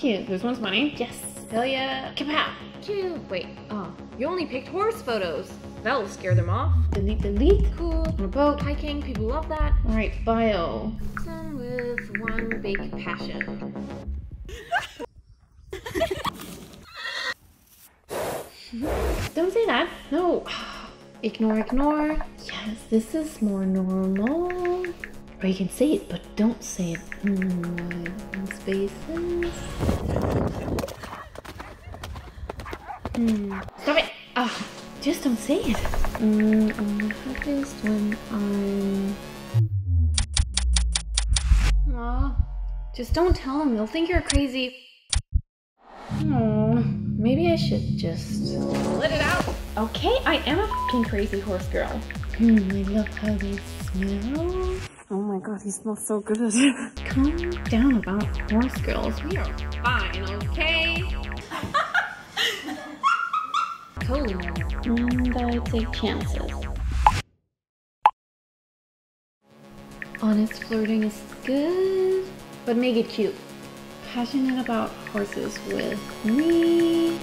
cute. This one's mine? Yes. Hell yeah. Kapow. Cute. Wait, oh, you only picked horse photos. That'll scare them off. Delete, delete. Cool. On a boat. Hiking. People love that. All right, bio. Person with one big passion. Don't say that. No. Ignore, ignore. Yes, this is more normal. Or you can say it, but don't say it. Spaces. Stop it. Oh, just don't say it. I'm happiest when I'm... Oh, just don't tell them. They'll think you're crazy. Oh, maybe I should just... let it out. Okay, I am a fucking crazy horse girl. I love how they smell. Oh my god, he smells so good. Calm down about horse girls. We are fine, okay? Cool. And I take chances. Honest flirting is good, but make it cute. Passionate about horses with me.